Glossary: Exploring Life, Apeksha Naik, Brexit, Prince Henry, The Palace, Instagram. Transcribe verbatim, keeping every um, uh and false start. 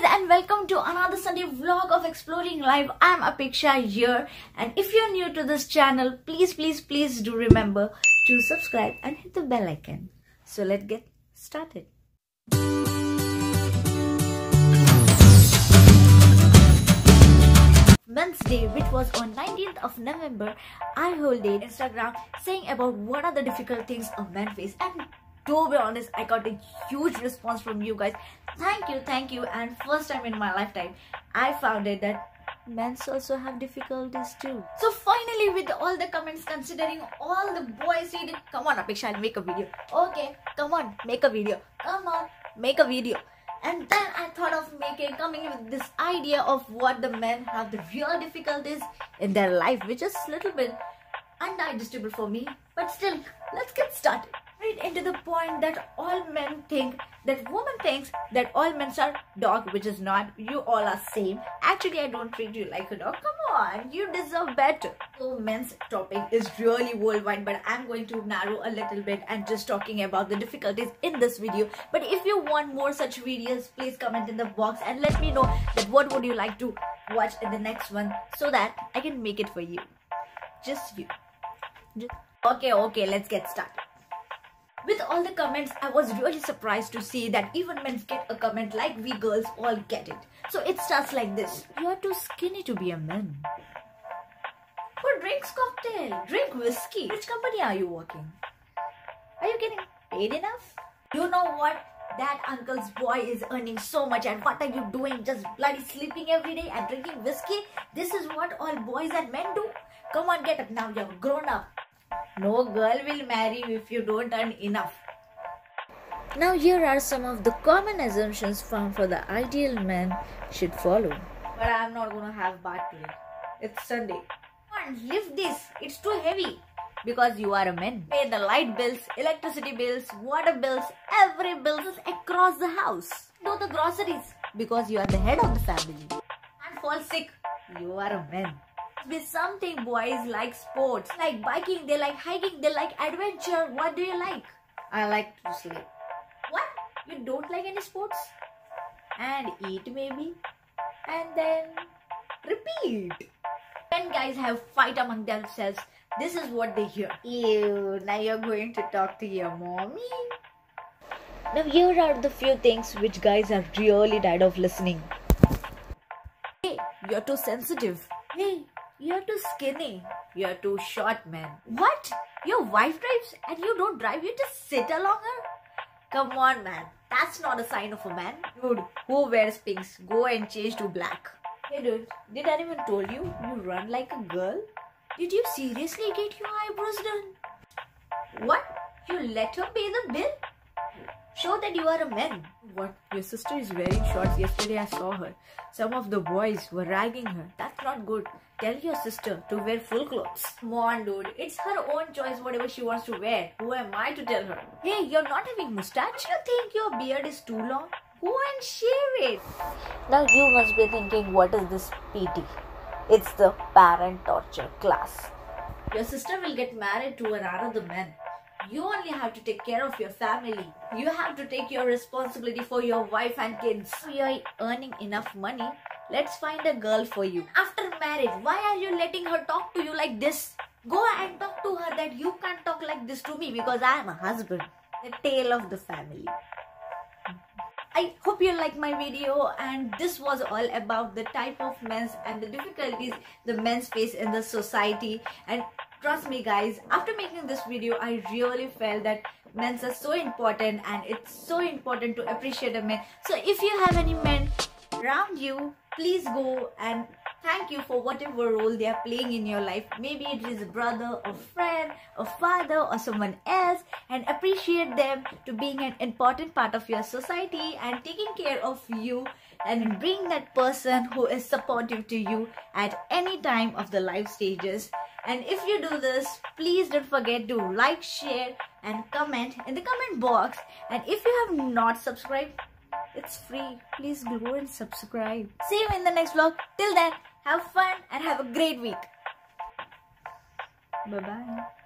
guys, and welcome to another Sunday vlog of Exploring Life. I'm Apeksha here, and if you're new to this channel, please please please do remember to subscribe and hit the bell icon. So let's get started. Men's Day, which was on nineteenth of November, I holied Instagram saying about what are the difficult things a man face, and to be honest, I got a huge response from you guys. Thank you, thank you. And first time in my lifetime, I found it that men also have difficulties too. So finally, with all the comments, considering all the boys reading, come on Apeksha, make a video. Okay, come on, make a video. Come on, make a video. And then I thought of making, coming with this idea of what the men have the real difficulties in their life, which is a little bit undigestible for me. But still, let's get started. Right into the point that all men think, that woman thinks that all men are dog, which is not. You all are same. Actually, I don't treat you like a dog. Come on, you deserve better. So men's topic is really worldwide, but I'm going to narrow a little bit and just talking about the difficulties in this video. But if you want more such videos, please comment in the box and let me know that what would you like to watch in the next one, so that I can make it for you. Just you. Just... Okay, okay, let's get started. With all the comments, I was really surprised to see that even men get a comment like we girls all get it. So it starts like this. You're too skinny to be a man. Who drinks cocktail? Drink whiskey. Which company are you working? Are you getting paid enough? You know what? That uncle's boy is earning so much, and what are you doing? Just bloody sleeping every day and drinking whiskey? This is what all boys and men do? Come on, get up now. You're grown up. No girl will marry you if you don't earn enough. Now here are some of the common assumptions found for the ideal man should follow. But I'm not gonna have bath today. It's Sunday. Come on, lift this. It's too heavy. Because you are a man. Pay the light bills, electricity bills, water bills, every bill is across the house. Do the groceries. Because you are the head of the family. And fall sick. You are a man. With something boys like sports, like biking, they like hiking, they like adventure. What do you like? I like to sleep. What? You don't like any sports? And eat maybe? And then repeat. When guys have fight among themselves, this is what they hear. Ew, now you're going to talk to your mommy. Now here are the few things which guys are really tired of listening. Hey, you're too sensitive. Hey, you're too skinny. You're too short, man. What? Your wife drives and you don't drive? You just sit along her? Come on, man. That's not a sign of a man. Dude, who wears pinks? Go and change to black. Hey, dude. Did anyone told you you run like a girl? Did you seriously get your eyebrows done? What? You let her pay the bill? Show that you are a man. What? Your sister is wearing shorts. Yesterday I saw her. Some of the boys were ragging her. That's not good. Tell your sister to wear full clothes. Come on, dude. It's her own choice whatever she wants to wear. Who am I to tell her? Hey, you're not having mustache? Don't you think your beard is too long? Go and shave it. Now you must be thinking, what is this P T? It's the parent torture class. Your sister will get married to another man. You only have to take care of your family. You have to take your responsibility for your wife and kids. You are earning enough money. Let's find a girl for you. After marriage, why are you letting her talk to you like this? Go and talk to her that you can't talk like this to me because I am a husband. The tail of the family. I hope you like my video, and this was all about the type of men and the difficulties the men face in the society. And trust me guys, after making this video, I really felt that men are so important, and it's so important to appreciate a man. So if you have any men around you, please go and thank you for whatever role they are playing in your life. Maybe it is a brother, a friend, a father or someone else, and appreciate them to being an important part of your society and taking care of you and being that person who is supportive to you at any time of the life stages. And if you do this, please don't forget to like, share and comment in the comment box. And if you have not subscribed, it's free. Please go and subscribe. See you in the next vlog. Till then, have fun and have a great week. Bye-bye.